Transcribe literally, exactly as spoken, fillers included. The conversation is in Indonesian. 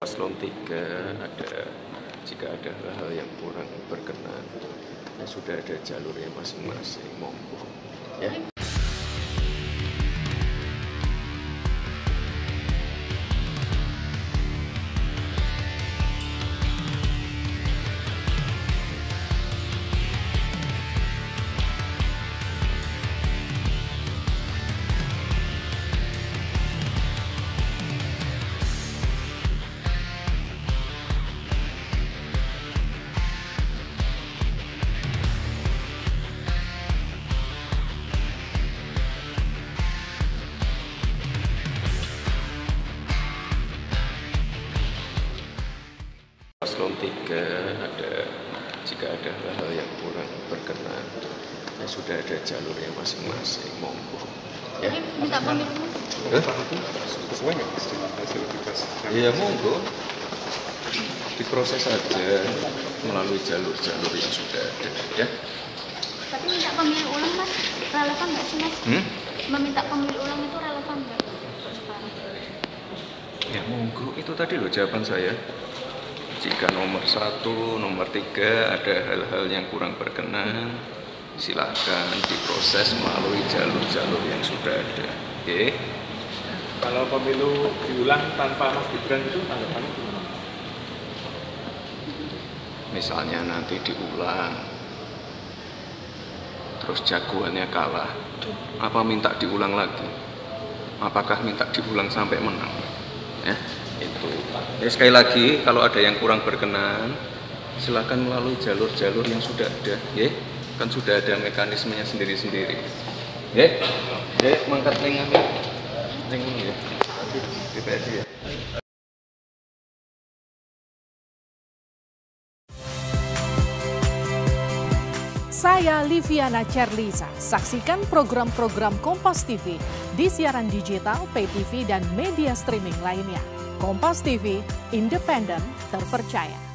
Paslon tiga ada, jika ada hal-hal yang kurang berkenan, ya sudah ada jalurnya masing-masing, monggo ya. Paslon tiga ada, jika ada hal-hal yang kurang berkenan, ya sudah ada jalurnya masing-masing, monggo ya. Minta pemilu sesuai hasil tugas. Iya, monggo diproses saja melalui jalur-jalur yang sudah ada ya. Tapi minta pemilu ulang mas relevan nggak sih mas? Hmm? Meminta pemilu ulang itu relevan nggak? Ya monggo, itu tadi loh jawaban saya. Jika nomor satu, nomor tiga ada hal-hal yang kurang berkenan, silakan diproses melalui jalur-jalur yang sudah ada. Oke. Okay. Kalau pemilu diulang tanpa Mas Gibran itu tanggapan? Misalnya nanti diulang, terus jagoannya kalah, apa minta diulang lagi? Apakah minta diulang sampai menang? Ya. Itu. Ya, sekali lagi, kalau ada yang kurang berkenan, silakan melalui jalur-jalur yang sudah ada, ya. Kan sudah ada mekanismenya sendiri-sendiri, ya. Ya, mangkat lengannya, lengannya, ya. Saya Liviana Cerlisa. Saksikan program-program Kompas T V di siaran digital, pay T V, dan media streaming lainnya. Kompas T V, independen, terpercaya.